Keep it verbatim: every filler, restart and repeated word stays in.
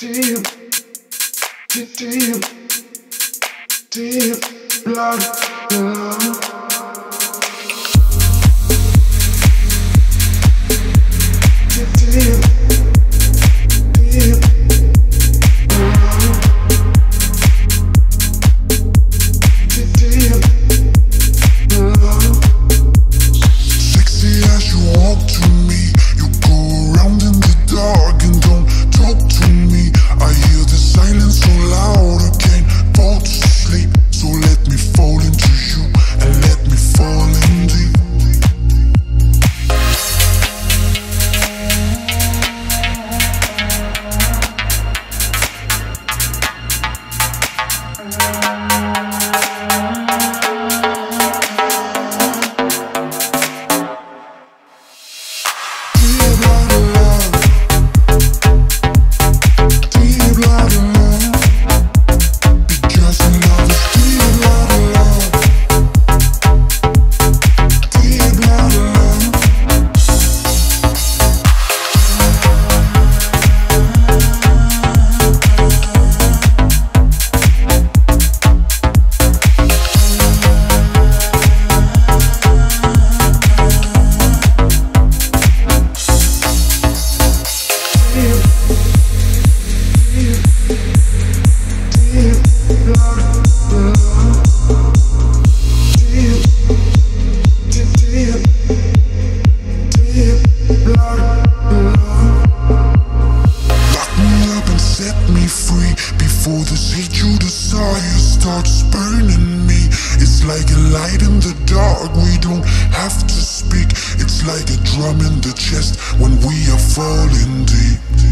Deep, deep, deep, deep blood love. Deep, deep, deep love. Deep, deep love. Sexy as you walk to me, you go around in the dark and don't talk to me. I hear the silence so loud, I can't fall to sleep. So let me fall into you, and let me fall in deep. Before this hateful desire starts burning me, it's like a light in the dark, we don't have to speak. It's like a drum in the chest when we are falling deep.